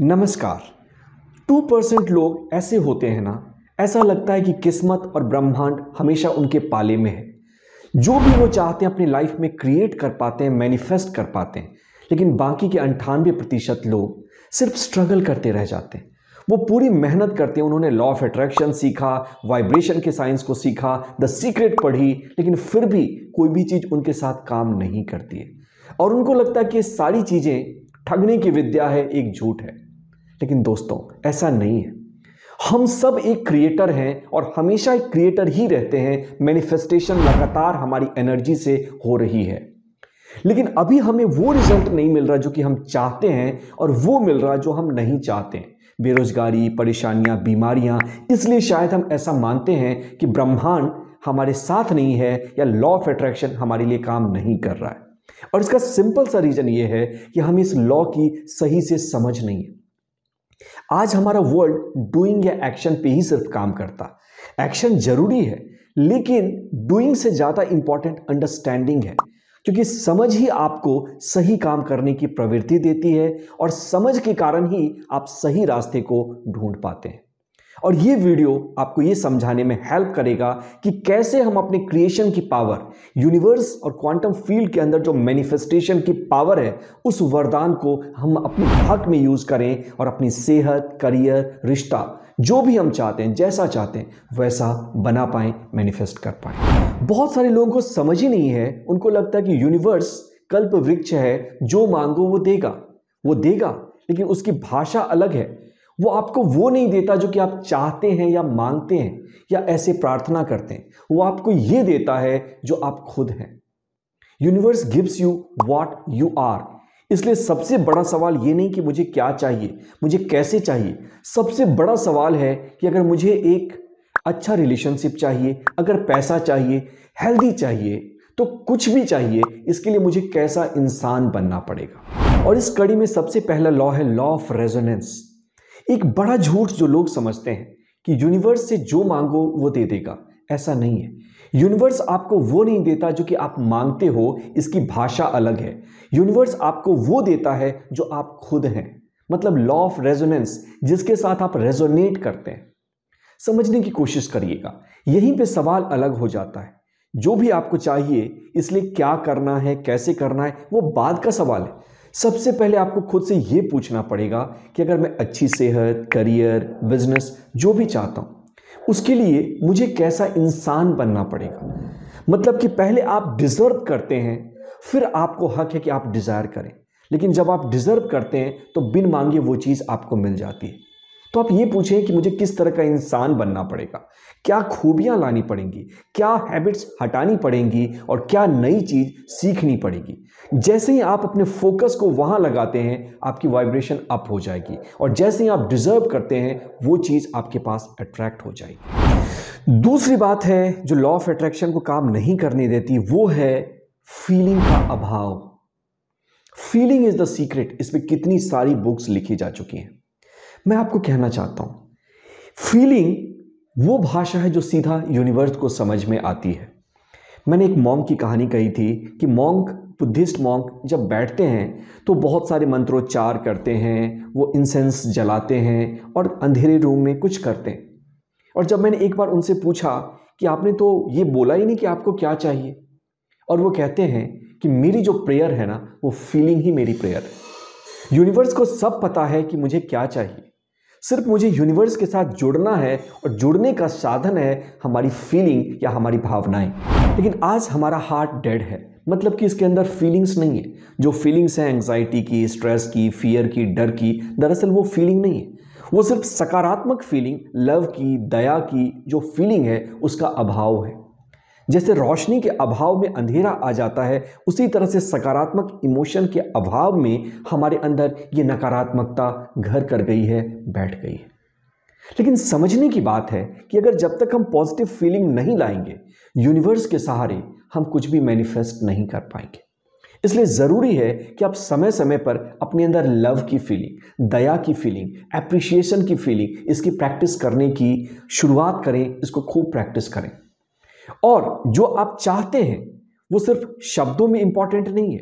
नमस्कार। 2% लोग ऐसे होते हैं ना, ऐसा लगता है कि किस्मत और ब्रह्मांड हमेशा उनके पाले में है। जो भी वो चाहते हैं अपनी लाइफ में क्रिएट कर पाते हैं, मैनिफेस्ट कर पाते हैं, लेकिन बाकी के 98% लोग सिर्फ स्ट्रगल करते रह जाते हैं। वो पूरी मेहनत करते हैं, उन्होंने लॉ ऑफ अट्रैक्शन सीखा, वाइब्रेशन के साइंस को सीखा, द सीक्रेट पढ़ी, लेकिन फिर भी कोई भी चीज़ उनके साथ काम नहीं करती है और उनको लगता है कि ये सारी चीज़ें ठगने की विद्या है, एक झूठ है। लेकिन दोस्तों, ऐसा नहीं है। हम सब एक क्रिएटर हैं और हमेशा एक क्रिएटर ही रहते हैं। मैनिफेस्टेशन लगातार हमारी एनर्जी से हो रही है, लेकिन अभी हमें वो रिजल्ट नहीं मिल रहा जो कि हम चाहते हैं, और वो मिल रहा जो हम नहीं चाहते हैं। बेरोजगारी, परेशानियां, बीमारियां। इसलिए शायद हम ऐसा मानते हैं कि ब्रह्मांड हमारे साथ नहीं है या लॉ ऑफ अट्रैक्शन हमारे लिए काम नहीं कर रहा है। और इसका सिंपल सा रीजन ये है कि हमें इस लॉ की सही से समझ नहीं है। आज हमारा वर्ल्ड डूइंग या एक्शन पे ही सिर्फ काम करता। एक्शन जरूरी है, लेकिन डूइंग से ज़्यादा इंपॉर्टेंट अंडरस्टैंडिंग है, क्योंकि समझ ही आपको सही काम करने की प्रवृत्ति देती है और समझ के कारण ही आप सही रास्ते को ढूंढ पाते हैं। और ये वीडियो आपको ये समझाने में हेल्प करेगा कि कैसे हम अपने क्रिएशन की पावर, यूनिवर्स और क्वांटम फील्ड के अंदर जो मैनिफेस्टेशन की पावर है, उस वरदान को हम अपने हक में यूज़ करें और अपनी सेहत, करियर, रिश्ता, जो भी हम चाहते हैं, जैसा चाहते हैं वैसा बना पाएँ, मैनिफेस्ट कर पाएँ। बहुत सारे लोगों को समझ ही नहीं है। उनको लगता है कि यूनिवर्स कल्प वृक्ष है, जो मांगो वो देगा, वो देगा। लेकिन उसकी भाषा अलग है। वो आपको वो नहीं देता जो कि आप चाहते हैं या मांगते हैं या ऐसे प्रार्थना करते हैं। वो आपको ये देता है जो आप खुद हैं। Universe gives you what you are. इसलिए सबसे बड़ा सवाल ये नहीं कि मुझे क्या चाहिए, मुझे कैसे चाहिए। सबसे बड़ा सवाल है कि अगर मुझे एक अच्छा रिलेशनशिप चाहिए, अगर पैसा चाहिए, हेल्दी चाहिए, तो कुछ भी चाहिए, इसके लिए मुझे कैसा इंसान बनना पड़ेगा। और इस कड़ी में सबसे पहला लॉ है लॉ ऑफ रेजोनेंस। एक बड़ा झूठ जो लोग समझते हैं कि यूनिवर्स से जो मांगो वो दे देगा, ऐसा नहीं है। यूनिवर्स आपको वो नहीं देता जो कि आप मांगते हो, इसकी भाषा अलग है। यूनिवर्स आपको वो देता है जो आप खुद हैं, मतलब लॉ ऑफ रेजोनेंस, जिसके साथ आप रेजोनेट करते हैं। समझने की कोशिश करिएगा, यहीं पे सवाल अलग हो जाता है। जो भी आपको चाहिए, इसलिए क्या करना है, कैसे करना है, वो बाद का सवाल है। सबसे पहले आपको खुद से ये पूछना पड़ेगा कि अगर मैं अच्छी सेहत, करियर, बिजनेस, जो भी चाहता हूँ, उसके लिए मुझे कैसा इंसान बनना पड़ेगा। मतलब कि पहले आप डिज़र्व करते हैं, फिर आपको हक है कि आप डिज़ायर करें। लेकिन जब आप डिज़र्व करते हैं तो बिन मांगे वो चीज़ आपको मिल जाती है। तो आप ये पूछें कि मुझे किस तरह का इंसान बनना पड़ेगा, क्या खूबियाँ लानी पड़ेंगी, क्या हैबिट्स हटानी पड़ेंगी और क्या नई चीज़ सीखनी पड़ेगी। जैसे ही आप अपने फोकस को वहाँ लगाते हैं, आपकी वाइब्रेशन अप हो जाएगी और जैसे ही आप डिजर्व करते हैं, वो चीज़ आपके पास अट्रैक्ट हो जाएगी। दूसरी बात है जो लॉ ऑफ अट्रैक्शन को काम नहीं करने देती, वो है फीलिंग का अभाव। Feeling is the secret. इस पर कितनी सारी बुक्स लिखी जा चुकी हैं। मैं आपको कहना चाहता हूँ, फीलिंग वो भाषा है जो सीधा यूनिवर्स को समझ में आती है। मैंने एक मॉन्क की कहानी कही थी कि मॉन्क, बुद्धिस्ट मॉन्क, जब बैठते हैं तो बहुत सारे मंत्रोच्चार करते हैं, वो इंसेंस जलाते हैं और अंधेरे रूम में कुछ करते हैं। और जब मैंने एक बार उनसे पूछा कि आपने तो ये बोला ही नहीं कि आपको क्या चाहिए, और वो कहते हैं कि मेरी जो प्रेयर है ना, वो फीलिंग ही मेरी प्रेयर है। यूनिवर्स को सब पता है कि मुझे क्या चाहिए, सिर्फ मुझे यूनिवर्स के साथ जुड़ना है और जुड़ने का साधन है हमारी फीलिंग या हमारी भावनाएं। लेकिन आज हमारा हार्ट डेड है, मतलब कि इसके अंदर फीलिंग्स नहीं है। जो फीलिंग्स हैं एंग्जाइटी की, स्ट्रेस की, फियर की, डर की, दरअसल वो फीलिंग नहीं है। वो सिर्फ सकारात्मक फीलिंग, लव की, दया की जो फीलिंग है, उसका अभाव है। जैसे रोशनी के अभाव में अंधेरा आ जाता है, उसी तरह से सकारात्मक इमोशन के अभाव में हमारे अंदर ये नकारात्मकता घर कर गई है, बैठ गई है। लेकिन समझने की बात है कि अगर जब तक हम पॉजिटिव फीलिंग नहीं लाएंगे, यूनिवर्स के सहारे हम कुछ भी मैनिफेस्ट नहीं कर पाएंगे। इसलिए ज़रूरी है कि आप समय समय पर अपने अंदर लव की फीलिंग, दया की फीलिंग, एप्रिशिएशन की फीलिंग, इसकी प्रैक्टिस करने की शुरुआत करें। इसको खूब प्रैक्टिस करें। और जो आप चाहते हैं वो सिर्फ शब्दों में इंपॉर्टेंट नहीं है,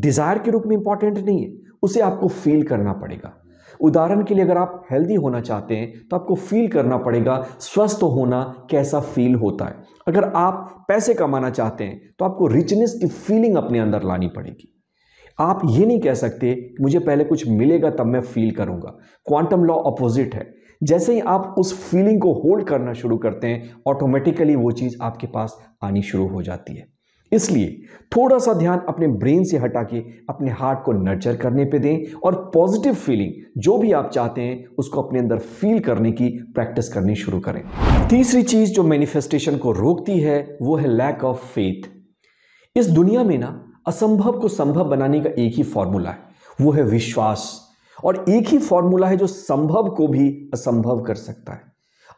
डिज़ायर के रूप में इंपॉर्टेंट नहीं है, उसे आपको फील करना पड़ेगा। उदाहरण के लिए अगर आप हेल्दी होना चाहते हैं तो आपको फील करना पड़ेगा स्वस्थ होना कैसा फील होता है। अगर आप पैसे कमाना चाहते हैं तो आपको रिचनेस की फीलिंग अपने अंदर लानी पड़ेगी। आप ये नहीं कह सकते कि मुझे पहले कुछ मिलेगा तब मैं फील करूँगा। क्वांटम लॉ अपोजिट है, जैसे ही आप उस फीलिंग को होल्ड करना शुरू करते हैं ऑटोमेटिकली वो चीज़ आपके पास आनी शुरू हो जाती है। इसलिए थोड़ा सा ध्यान अपने ब्रेन से हटा के अपने हार्ट को नर्चर करने पे दें और पॉजिटिव फीलिंग जो भी आप चाहते हैं उसको अपने अंदर फील करने की प्रैक्टिस करनी शुरू करें। तीसरी चीज़ जो मैनिफेस्टेशन को रोकती है वो है लैक ऑफ फेथ। इस दुनिया में ना असंभव को संभव बनाने का एक ही फॉर्मूला है, वो है विश्वास, और एक ही फॉर्मूला है जो संभव को भी असंभव कर सकता है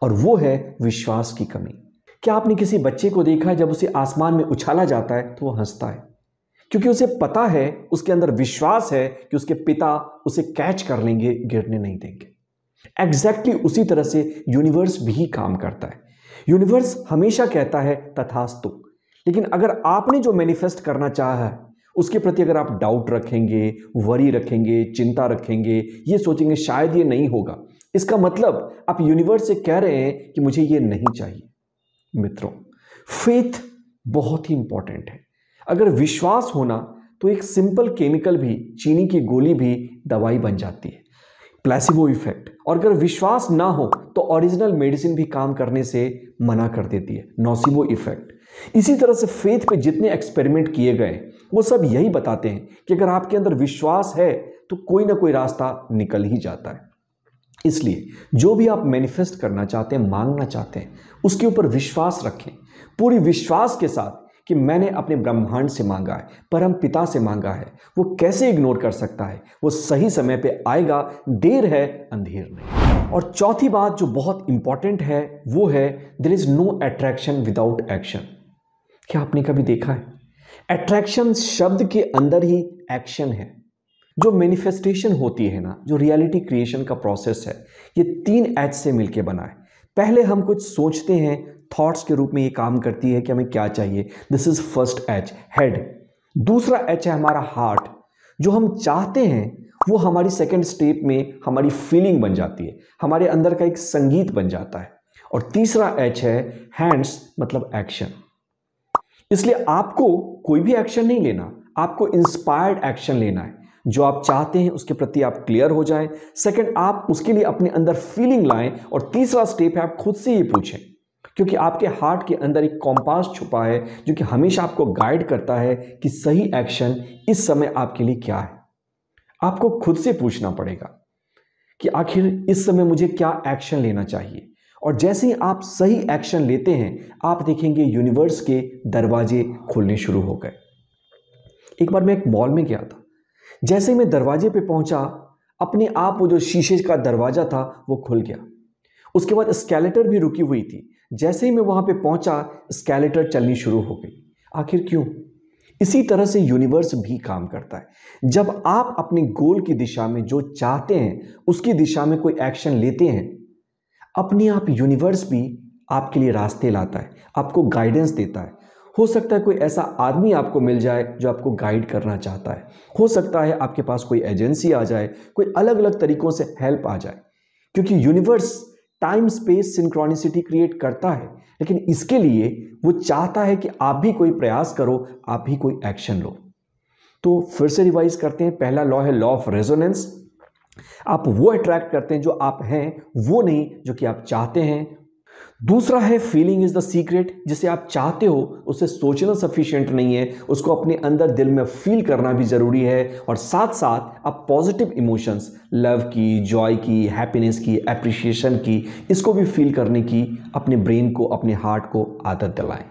और वो है विश्वास की कमी। क्या आपने किसी बच्चे को देखा है जब उसे आसमान में उछाला जाता है तो वो हंसता है, क्योंकि उसे पता है, उसके अंदर विश्वास है कि उसके पिता उसे कैच कर लेंगे, गिरने नहीं देंगे। एग्जैक्टली उसी तरह से यूनिवर्स भी काम करता है। यूनिवर्स हमेशा कहता है तथास्तु, लेकिन अगर आपने जो मैनिफेस्ट करना चाहा है उसके प्रति अगर आप डाउट रखेंगे, वरी रखेंगे, चिंता रखेंगे, ये सोचेंगे शायद ये नहीं होगा, इसका मतलब आप यूनिवर्स से कह रहे हैं कि मुझे ये नहीं चाहिए। मित्रों, फेथ बहुत ही इंपॉर्टेंट है। अगर विश्वास होना तो एक सिंपल केमिकल भी, चीनी की गोली भी दवाई बन जाती है, प्लेसिबो इफेक्ट। और अगर विश्वास ना हो तो ओरिजिनल मेडिसिन भी काम करने से मना कर देती है, नोसिबो इफेक्ट। इसी तरह से फेथ पे जितने एक्सपेरिमेंट किए गए वो सब यही बताते हैं कि अगर आपके अंदर विश्वास है तो कोई ना कोई रास्ता निकल ही जाता है। इसलिए जो भी आप मैनिफेस्ट करना चाहते हैं, मांगना चाहते हैं, उसके ऊपर विश्वास रखें, पूरी विश्वास के साथ कि मैंने अपने ब्रह्मांड से मांगा है, परम पिता से मांगा है, वो कैसे इग्नोर कर सकता है, वो सही समय पे आएगा, देर है अंधेर नहीं। और चौथी बात जो बहुत इंपॉर्टेंट है वो है there is no attraction without action. क्या आपने कभी देखा है? अट्रैक्शन शब्द के अंदर ही एक्शन है। जो मैनिफेस्टेशन होती है ना, जो रियलिटी क्रिएशन का प्रोसेस है, ये 3 H से मिलके बना है। पहले हम कुछ सोचते हैं, थॉट्स के रूप में ये काम करती है कि हमें क्या चाहिए, this is first H, head. दूसरा H है हमारा हार्ट, जो हम चाहते हैं वो हमारी सेकंड स्टेप में हमारी फीलिंग बन जाती है, हमारे अंदर का एक संगीत बन जाता है। और तीसरा H है हैंड्स, मतलब एक्शन। इसलिए आपको कोई भी एक्शन नहीं लेना, आपको इंस्पायर्ड एक्शन लेना है। जो आप चाहते हैं उसके प्रति आप क्लियर हो जाएं, सेकंड आप उसके लिए अपने अंदर फीलिंग लाएं, और तीसरा स्टेप है आप खुद से ये पूछें, क्योंकि आपके हार्ट के अंदर एक कॉम्पास छुपा है जो कि हमेशा आपको गाइड करता है कि सही एक्शन इस समय आपके लिए क्या है। आपको खुद से पूछना पड़ेगा कि आखिर इस समय मुझे क्या एक्शन लेना चाहिए, और जैसे ही आप सही एक्शन लेते हैं आप देखेंगे यूनिवर्स के दरवाजे खुलने शुरू हो गए। एक बार मैं एक मॉल में गया था, जैसे ही मैं दरवाजे पे पहुंचा अपने आप वो जो शीशे का दरवाजा था वो खुल गया। उसके बाद एस्केलेटर भी रुकी हुई थी, जैसे ही मैं वहां पे पहुंचा एस्केलेटर चलनी शुरू हो गई। आखिर क्यों? इसी तरह से यूनिवर्स भी काम करता है। जब आप अपने गोल की दिशा में, जो चाहते हैं उसकी दिशा में कोई एक्शन लेते हैं, अपने आप यूनिवर्स भी आपके लिए रास्ते लाता है, आपको गाइडेंस देता है। हो सकता है कोई ऐसा आदमी आपको मिल जाए जो आपको गाइड करना चाहता है, हो सकता है आपके पास कोई एजेंसी आ जाए, कोई अलग अलग तरीकों से हेल्प आ जाए, क्योंकि universe time space synchronicity create करता है। लेकिन इसके लिए वो चाहता है कि आप भी कोई प्रयास करो, आप भी कोई एक्शन लो। तो फिर से रिवाइज करते हैं, पहला लॉ है लॉ ऑफ रेजोनेंस। आप वो अट्रैक्ट करते हैं जो आप हैं, वो नहीं जो कि आप चाहते हैं। दूसरा है फीलिंग इज द सीक्रेट, जिसे आप चाहते हो उसे सोचना सफिशिएंट नहीं है, उसको अपने अंदर दिल में फील करना भी ज़रूरी है। और साथ साथ आप पॉजिटिव इमोशंस, लव की, जॉय की, हैप्पीनेस की, एप्रिशिएशन की, इसको भी फील करने की अपने ब्रेन को, अपने हार्ट को आदत दिलाएं।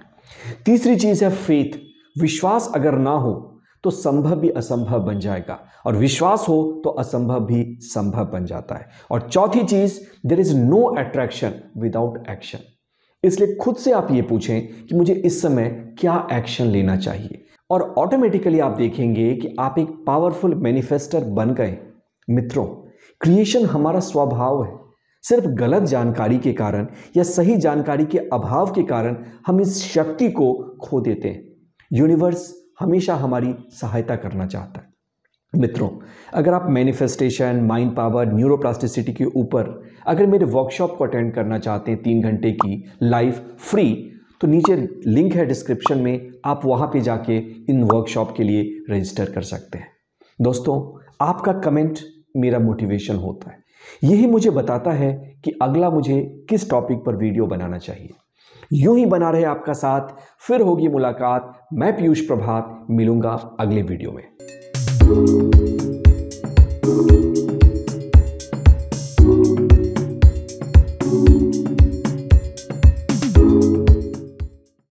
तीसरी चीज़ है फेथ। विश्वास अगर ना हो तो संभव भी असंभव बन जाएगा, और विश्वास हो तो असंभव भी संभव बन जाता है। और चौथी चीज, there is no attraction without action. इसलिए खुद से आप ये पूछें कि मुझे इस समय क्या एक्शन लेना चाहिए, और ऑटोमेटिकली आप देखेंगे कि आप एक पावरफुल मैनिफेस्टर बन गए। मित्रों, क्रिएशन हमारा स्वभाव है, सिर्फ गलत जानकारी के कारण या सही जानकारी के अभाव के कारण हम इस शक्ति को खो देते हैं। यूनिवर्स हमेशा हमारी सहायता करना चाहता है। मित्रों, अगर आप मैनिफेस्टेशन, माइंड पावर, न्यूरोप्लास्टिसिटी के ऊपर अगर मेरे वर्कशॉप को अटेंड करना चाहते हैं 3 घंटे की लाइव फ्री, तो नीचे लिंक है डिस्क्रिप्शन में, आप वहाँ पे जाके इन वर्कशॉप के लिए रजिस्टर कर सकते हैं। दोस्तों, आपका कमेंट मेरा मोटिवेशन होता है, यही मुझे बताता है कि अगला मुझे किस टॉपिक पर वीडियो बनाना चाहिए। यूं ही बना रहे आपका साथ, फिर होगी मुलाकात। मैं पीयूष प्रभात मिलूंगा अगले वीडियो में।